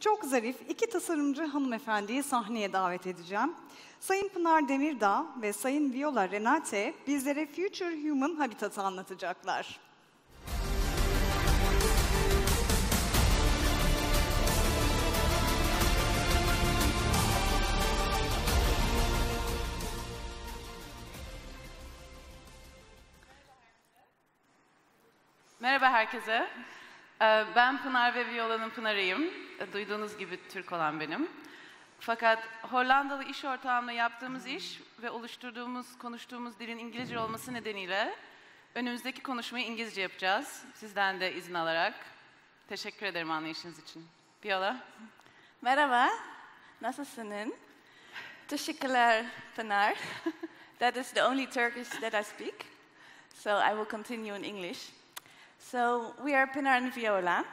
Çok zarif iki tasarımcı hanımefendiyi sahneye davet edeceğim. Sayın Pınar Demirdağ ve Sayın Viola Renate bizlere Future Human Habitat'ı anlatacaklar. Merhaba herkese. Ben Pınar ve Viola'nın Pınar'ıyım. Duyduğunuz gibi Türk olan benim. Fakat Hollandalı iş ortağımla yaptığımız iş ve oluşturduğumuz, konuştuğumuz dilin İngilizce olması nedeniyle önümüzdeki konuşmayı İngilizce yapacağız. Sizden de izin alarak. Teşekkür ederim anlayışınız için. Viola. Merhaba. Nasılsın? Teşekkürler Pınar. That is the only Turkish that I speak. So I will continue in English. So we are Pınar and Viola,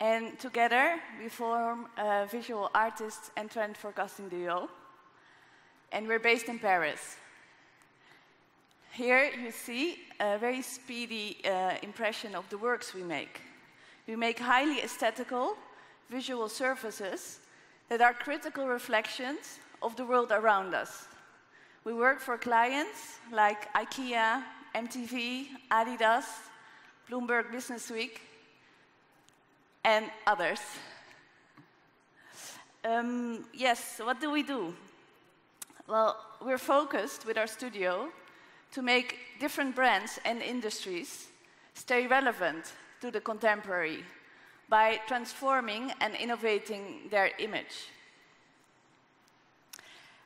and together we form a visual artist and trend forecasting duo, and we're based in Paris. Here you see a very speedy impression of the works we make. We make highly aesthetical visual surfaces that are critical reflections of the world around us. We work for clients like IKEA, MTV, Adidas, Bloomberg Businessweek, and others. Yes, what do we do? Well, we're focused with our studio to make different brands and industries stay relevant to the contemporary by transforming and innovating their image.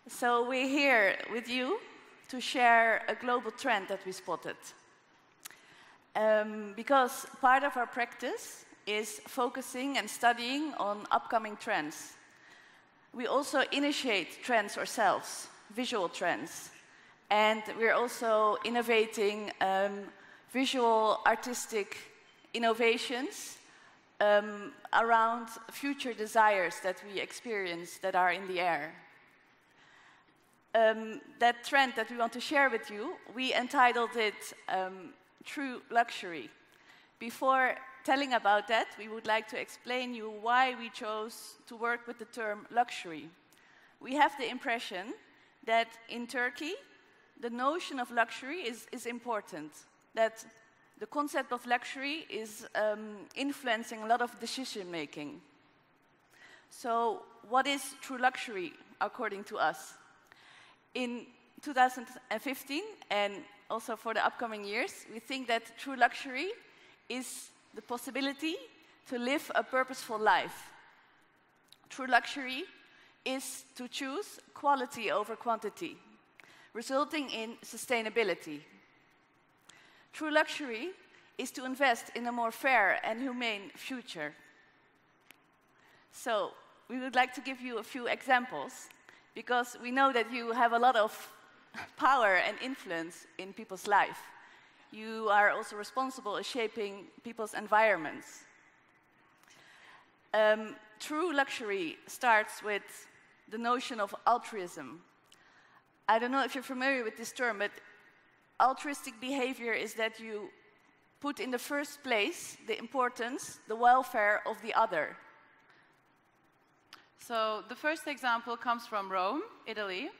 So we're here with you to share a global trend that we spotted. Because part of our practice is focusing and studying on upcoming trends. We also initiate trends ourselves, visual trends. And we're also innovating visual artistic innovations around future desires that we experience that are in the air. That trend that we want to share with you, we entitled it True Luxury. Before telling about that, we would like to explain you why we chose to work with the term luxury. We have the impression that in Turkey, the notion of luxury is important, that the concept of luxury is influencing a lot of decision-making. So what is true luxury, according to us? In 2015, and also for the upcoming years, we think that true luxury is the possibility to live a purposeful life. True luxury is to choose quality over quantity, resulting in sustainability. True luxury is to invest in a more fair and humane future. So we would like to give you a few examples, because we know that you have a lot of power and influence in people's life. You are also responsible for shaping people's environments. True luxury starts with the notion of altruism. I don't know if you're familiar with this term, but altruistic behavior is that you put in the first place the importance, the welfare of the other. So the first example comes from Rome, Italy.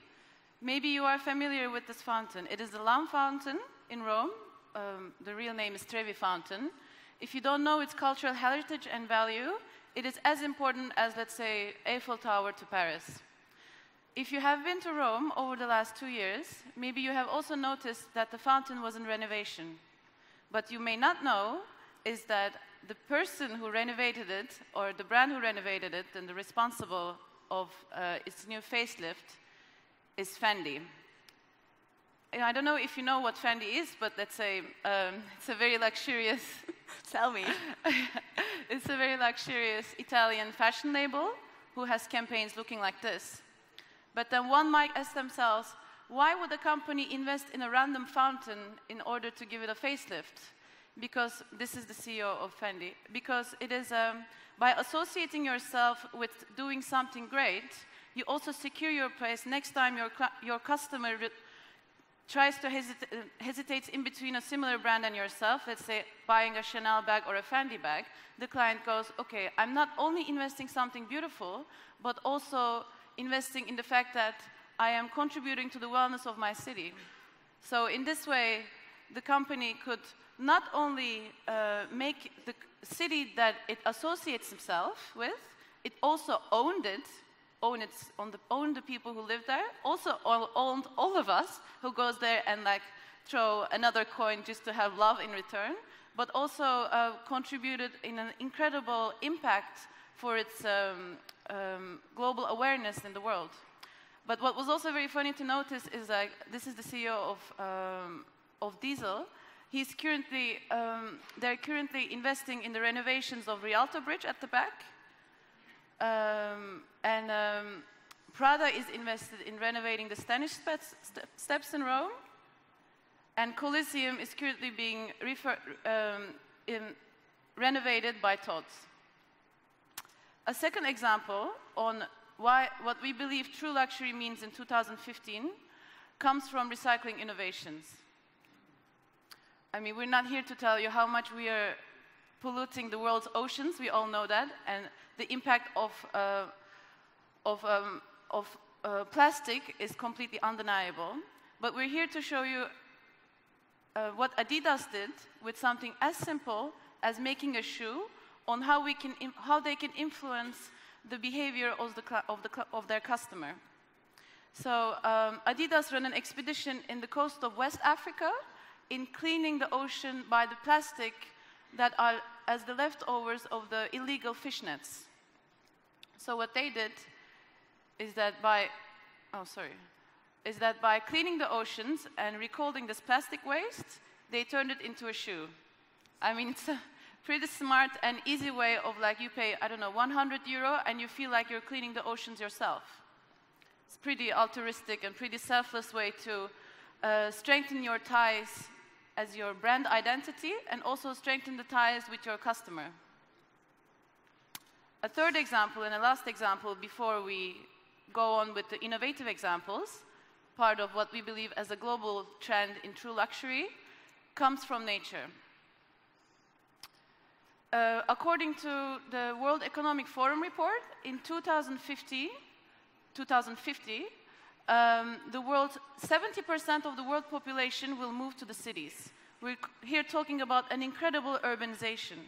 Maybe you are familiar with this fountain. It is the Lam Fountain in Rome. The real name is Trevi Fountain. If you don't know its cultural heritage and value, it is as important as, let's say, Eiffel Tower to Paris. If you have been to Rome over the last 2 years, maybe you have also noticed that the fountain was in renovation. But you may not know is that the person who renovated it, or the brand who renovated it, and the responsible of its new facelift, is Fendi. And I don't know if you know what Fendi is, but let's say it's a very luxurious... Tell me. It's a very luxurious Italian fashion label who has campaigns looking like this. But then one might ask themselves, why would a company invest in a random fountain in order to give it a facelift? Because this is the CEO of Fendi. Because it is by associating yourself with doing something great, you also secure your place next time your customer tries to hesitates in between a similar brand and yourself, let's say buying a Chanel bag or a Fendi bag, the client goes, okay, I'm not only investing something beautiful, but also investing in the fact that I am contributing to the wellness of my city. So in this way, the company could not only make the city that it associates itself with, it also owned it, owned the people who live there, also owned all of us who goes there and like throw another coin just to have love in return, but also contributed in an incredible impact for its global awareness in the world. But what was also very funny to notice is like, this is the CEO of Diesel. He's currently, they're currently investing in the renovations of Rialto Bridge at the back. Prada is invested in renovating the Spanish Steps in Rome. And Colosseum is currently being renovated by Tod's. A second example on why what we believe true luxury means in 2015 comes from recycling innovations. I mean, we're not here to tell you how much we are polluting the world's oceans, we all know that, and the impact of plastic is completely undeniable. But we're here to show you what Adidas did with something as simple as making a shoe, on how we can how they can influence the behavior of their customer. So Adidas ran an expedition in the coast of West Africa in cleaning the ocean by the plastic that are as the leftovers of the illegal fishnets. So what they did is that by cleaning the oceans and recalling this plastic waste, they turned it into a shoe. I mean, it's a pretty smart and easy way of like you pay, I don't know, 100 euro and you feel like you're cleaning the oceans yourself. It's pretty altruistic and pretty selfless way to strengthen your ties as your brand identity and also strengthen the ties with your customer. A third example and a last example before we go on with the innovative examples, part of what we believe as a global trend in true luxury, comes from nature. According to the World Economic Forum report, in 2050, the world, 70% of the world population will move to the cities. We're here talking about an incredible urbanization.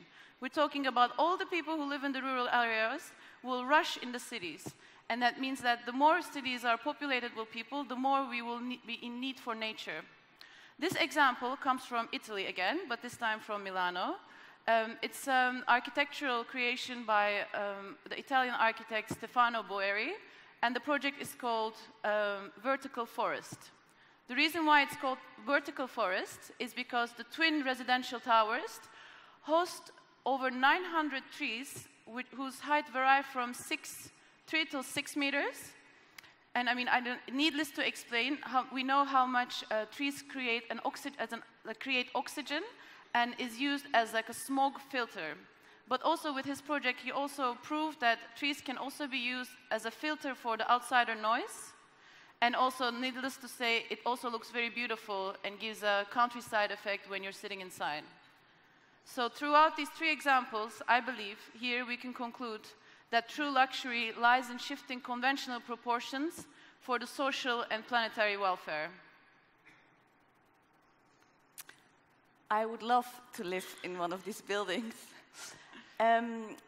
We're talking about all the people who live in the rural areas will rush in the cities. And that means that the more cities are populated with people, the more we will be in need for nature. This example comes from Italy again, but this time from Milano. It's an architectural creation by the Italian architect Stefano Boeri, and the project is called Vertical Forest. The reason why it's called Vertical Forest is because the twin residential towers host over 900 trees whose height vary from 3 to 6 meters. And I mean, needless to explain, we know how much trees create, create oxygen and is used as like a smog filter. But also with his project, he also proved that trees can also be used as a filter for the outsider noise. And also, needless to say, it also looks very beautiful and gives a countryside effect when you're sitting inside. So throughout these three examples, I believe here we can conclude that true luxury lies in shifting conventional proportions for the social and planetary welfare. I would love to live in one of these buildings.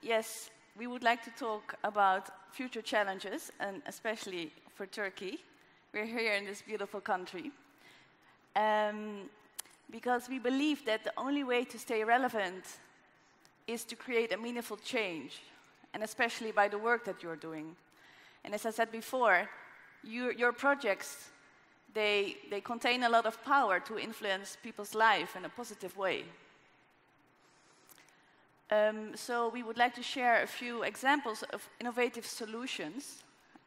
Yes, we would like to talk about future challenges, and especially for Turkey. We're here in this beautiful country. Because we believe that the only way to stay relevant is to create a meaningful change, and especially by the work that you're doing. And as I said before, your projects, they contain a lot of power to influence people's life in a positive way. So we would like to share a few examples of innovative solutions,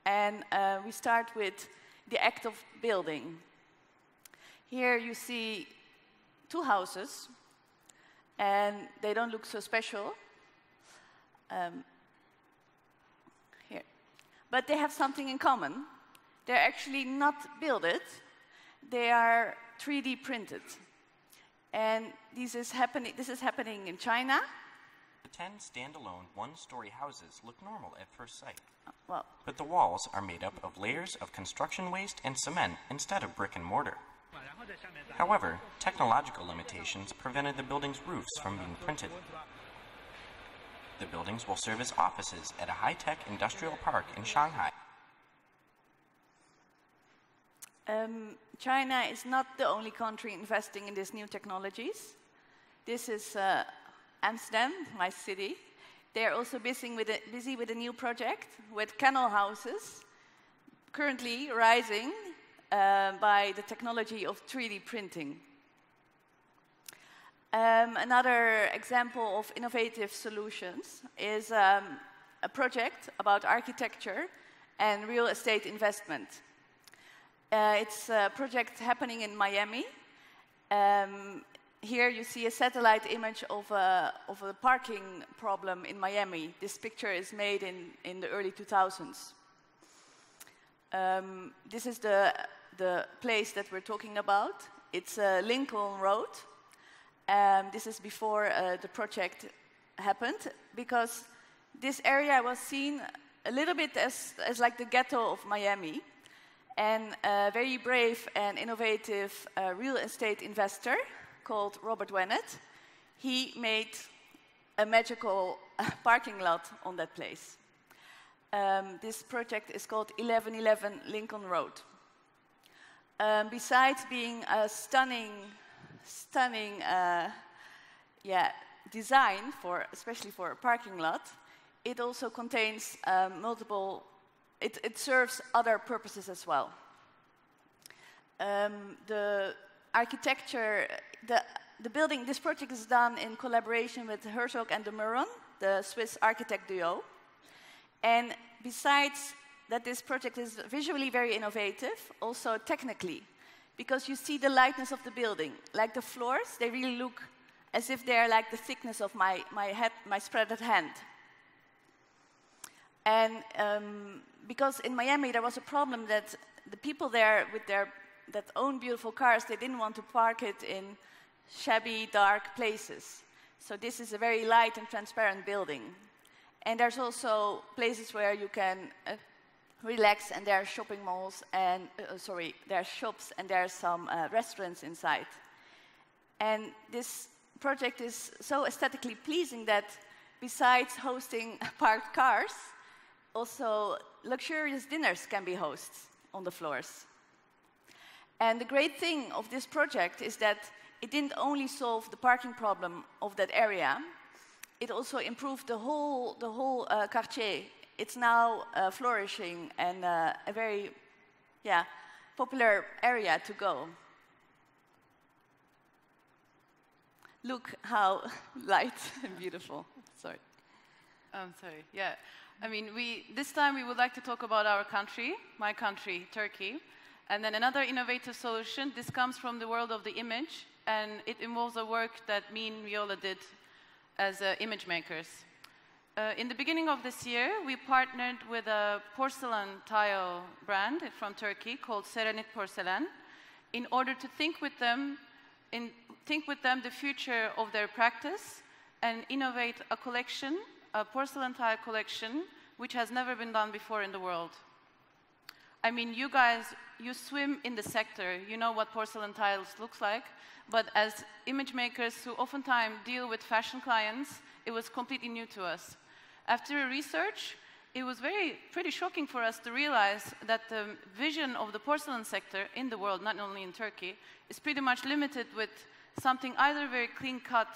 and we start with the act of building. Here you see two houses, and they don't look so special. Here, but they have something in common. They're actually not built; they are 3D printed. And this is happening in China. The 10 standalone one-story houses look normal at first sight. Well, but the walls are made up of layers of construction waste and cement instead of brick and mortar. However, technological limitations prevented the building's roofs from being printed. The buildings will serve as offices at a high-tech industrial park in Shanghai. China is not the only country investing in these new technologies. This is Amsterdam, my city. They are also busy with a new project with canal houses, currently rising by the technology of 3D printing. Another example of innovative solutions is a project about architecture and real estate investment. It's a project happening in Miami. Here you see a satellite image of a parking problem in Miami. This picture is made in the early 2000s. This is the place that we're talking about. It's Lincoln Road. This is before the project happened, because this area was seen a little bit as like the ghetto of Miami. And a very brave and innovative real estate investor called Robert Wennett, he made a magical parking lot on that place. This project is called 1111 Lincoln Road. Besides being a stunning design, especially for a parking lot, it also contains multiple... It serves other purposes as well. The architecture... The building... This project is done in collaboration with Herzog and de Meuron, the Swiss architect duo. And besides that this project is visually very innovative, also technically, because you see the lightness of the building. Like the floors, they really look as if they're like the thickness of my spreaded hand. And because in Miami there was a problem that the people there with that own beautiful cars, they didn't want to park it in shabby, dark places. So this is a very light and transparent building. And there's also places where you can relax, and there are shopping malls and there are shops, and there are some restaurants inside. And this project is so aesthetically pleasing that besides hosting parked cars, also luxurious dinners can be hosted on the floors. And the great thing of this project is that it didn't only solve the parking problem of that area, it also improved the whole quartier. It's now flourishing and a very popular area to go. Look how light and beautiful. Sorry. Sorry. Yeah. I mean, this time we would like to talk about our country, my country, Turkey. And then another innovative solution. This comes from the world of the image, and it involves a work that me and Viola did as image makers. In the beginning of this year, we partnered with a porcelain tile brand from Turkey called Serenit Porcelain in order to think with them the future of their practice and innovate a collection, a porcelain tile collection, which has never been done before in the world. I mean, you guys, you swim in the sector, you know what porcelain tiles looks like, but as image makers who oftentimes deal with fashion clients, it was completely new to us. After research, it was pretty shocking for us to realize that the vision of the porcelain sector in the world, not only in Turkey, is pretty much limited with something either very clean-cut,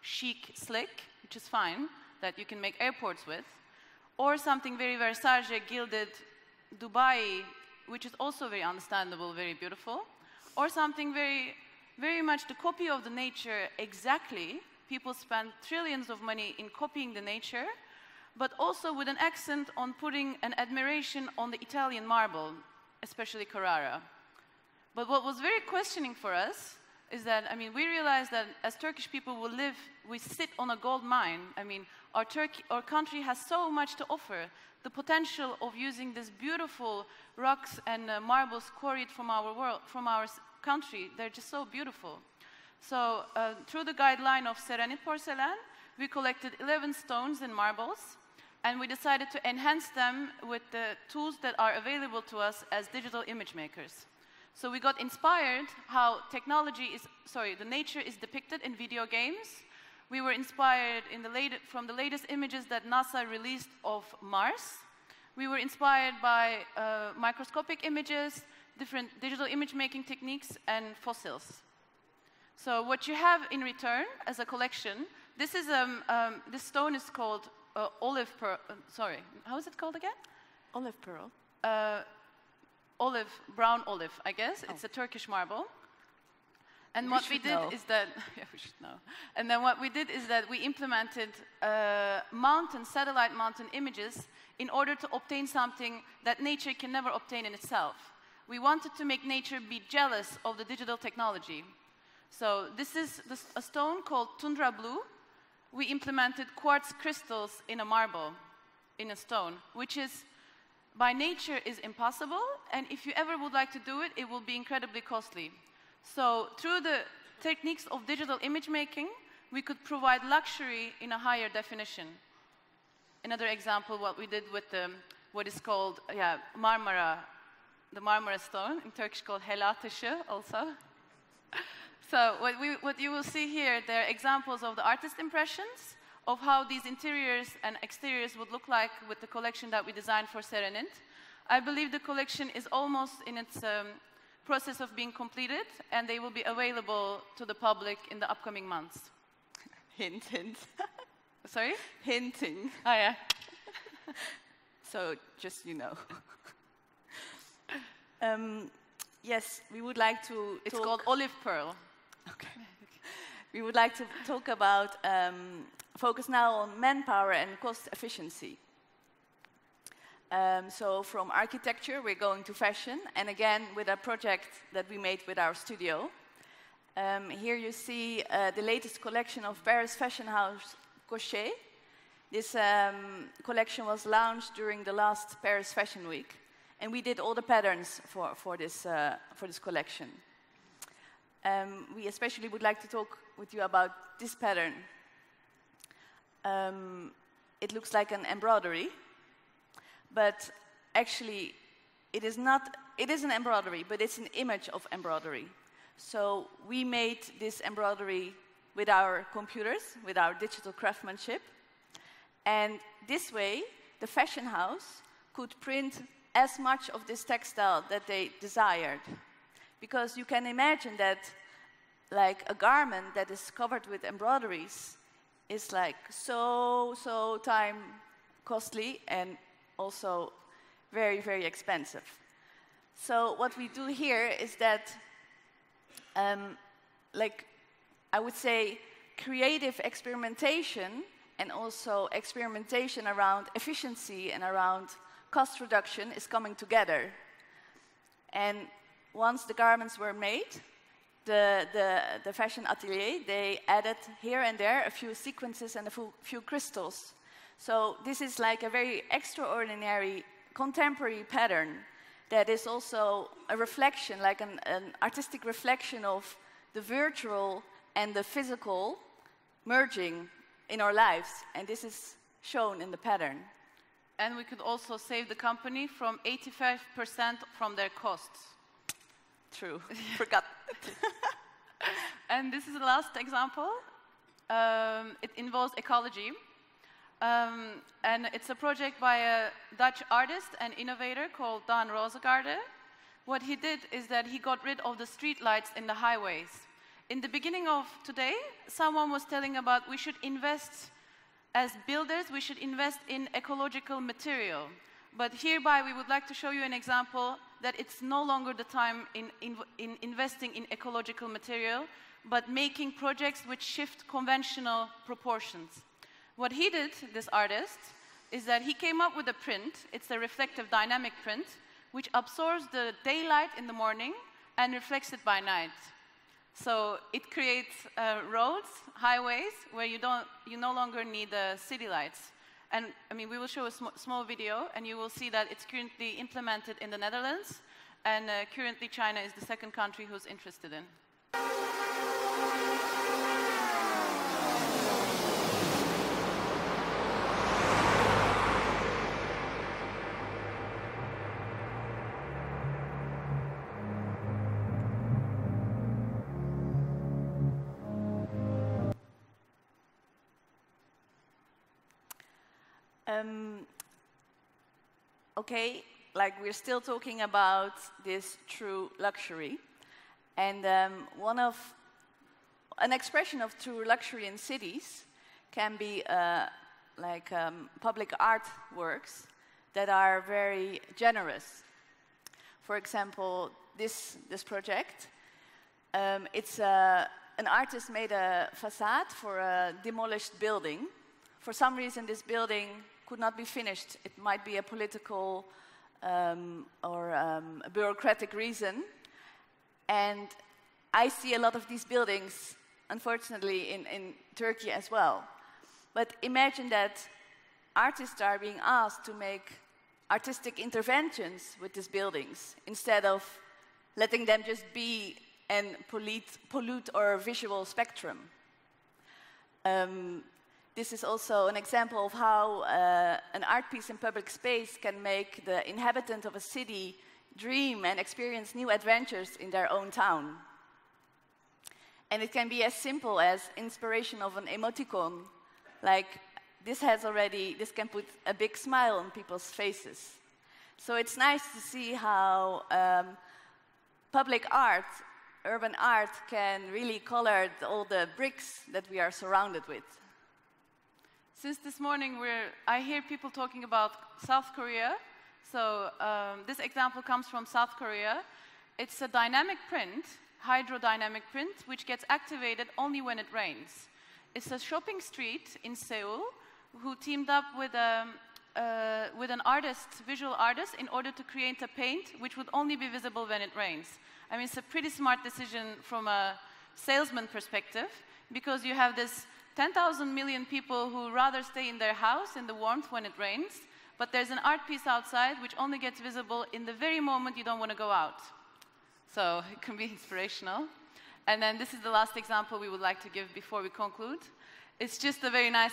chic, slick, which is fine, that you can make airports with, or something very Versace, gilded, Dubai, which is also very understandable, very beautiful, or something very, very much the copy of the nature exactly. People spend trillions of money in copying the nature, but also with an accent on putting an admiration on the Italian marble, especially Carrara. But what was very questioning for us is that, I mean, we realized that as Turkish people we sit on a gold mine. I mean, our country has so much to offer. The potential of using these beautiful rocks and marbles quarried from our country. They're just so beautiful. So through the guideline of Serenit Porcelain, we collected 11 stones and marbles, and we decided to enhance them with the tools that are available to us as digital image makers. So we got inspired how the nature is depicted in video games. We were inspired from the latest images that NASA released of Mars. We were inspired by microscopic images, different digital image making techniques, and fossils. So what you have in return as a collection, this stone is called Olive Pearl, sorry, how is it called again? Olive Pearl. Brown olive, I guess. Oh. It's a Turkish marble. And what we did is that, yeah, we should know. And then what we did is that we implemented satellite mountain images in order to obtain something that nature can never obtain in itself. We wanted to make nature be jealous of the digital technology. So this is a stone called Tundra Blue. We implemented quartz crystals in a marble, in a stone, which is, by nature, is impossible. And if you ever would like to do it, it will be incredibly costly. So through the techniques of digital image making, we could provide luxury in a higher definition. Another example, what we did with what is called Marmara, the Marmara stone, in Turkish called Hela taşı also. So what you will see here, there are examples of the artist impressions of how these interiors and exteriors would look like with the collection that we designed for Serenit. I believe the collection is almost in its process of being completed, and they will be available to the public in the upcoming months. Hint, hint. Sorry? Hinting. Oh, yeah. So, just you know. Yes, we would like to It's called Olive Pearl. Okay. We would like to talk about, focus now on manpower and cost efficiency. So from architecture, we're going to fashion, and again with a project that we made with our studio. Here you see the latest collection of Paris fashion house Cochet. This collection was launched during the last Paris Fashion Week, and we did all the patterns for this collection. We especially would like to talk with you about this pattern. It looks like an embroidery. But actually, it is not. It is an embroidery, but it's an image of embroidery. So we made this embroidery with our computers, with our digital craftsmanship. And this way, the fashion house could print as much of this textile that they desired. Because you can imagine that, like, a garment that is covered with embroideries is, like, so time-costly and also very, very expensive. So what we do here is that, I would say, creative experimentation and also experimentation around efficiency and around cost reduction is coming together. And once the garments were made, the fashion atelier, they added here and there a few sequences and a few crystals. So this is like a very extraordinary contemporary pattern that is also a reflection, like an artistic reflection of the virtual and the physical merging in our lives. And this is shown in the pattern. And we could also save the company from 85% from their costs. True. Forgot. And this is the last example. It involves ecology. And it's a project by a Dutch artist and innovator called Daan Rozengaarde. What he did is that he got rid of the street lights in the highways. In the beginning of today, someone was telling about we should invest, as builders, we should invest in ecological material. But hereby we would like to show you an example that it's no longer the time in investing in ecological material, but making projects which shift conventional proportions. What he did, this artist, is that he came up with a print. It's a reflective dynamic print, which absorbs the daylight in the morning and reflects it by night. So it creates roads, highways, where you no longer need city lights. And I mean, we will show a small video, and you will see that it's currently implemented in the Netherlands. And currently, China is the second country who's interested in. Okay, like we're still talking about this true luxury, and an expression of true luxury in cities can be public artworks that are very generous. For example, this project, it's an artist made a facade for a demolished building. For some reason, this building could not be finished. It might be a political or a bureaucratic reason. And I see a lot of these buildings, unfortunately, in Turkey as well. But imagine that artists are being asked to make artistic interventions with these buildings instead of letting them just be and pollute our visual spectrum. This is also an example of how an art piece in public space can make the inhabitant of a city dream and experience new adventures in their own town. And it can be as simple as inspiration of an emoticon, like this can put a big smile on people's faces. So it's nice to see how public art, urban art, can really color all the bricks that we are surrounded with. Since this morning, I hear people talking about South Korea. So this example comes from South Korea. It's a dynamic print, hydrodynamic print, which gets activated only when it rains. It's a shopping street in Seoul who teamed up with an visual artist, in order to create a paint which would only be visible when it rains. I mean, it's a pretty smart decision from a salesman perspective, because you have this 10,000 million people who rather stay in their house in the warmth when it rains, but there's an art piece outside which only gets visible in the very moment you don't want to go out. So it can be inspirational. And then this is the last example we would like to give before we conclude. It's just a very nice,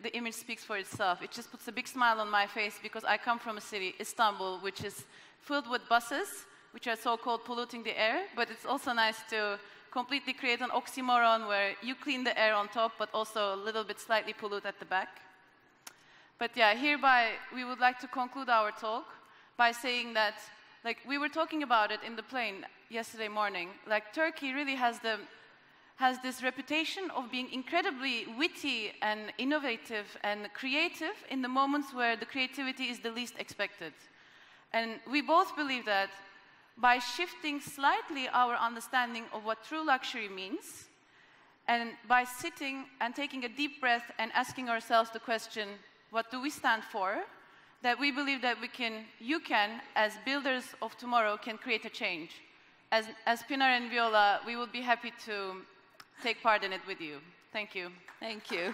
the image speaks for itself. It just puts a big smile on my face because I come from a city, Istanbul, which is filled with buses, which are so-called polluting the air, but it's also nice to completely create an oxymoron where you clean the air on top, but also a little bit slightly pollute at the back. But yeah, hereby we would like to conclude our talk by saying that, like we were talking about it in the plane yesterday morning, like Turkey really has this reputation of being incredibly witty and innovative and creative in the moments where the creativity is the least expected. And we both believe that by shifting slightly our understanding of what true luxury means, and by sitting and taking a deep breath and asking ourselves the question, what do we stand for? That we believe that you can, as builders of tomorrow, can create a change. As Pınar and Viola, we would be happy to take part in it with you. Thank you. Thank you.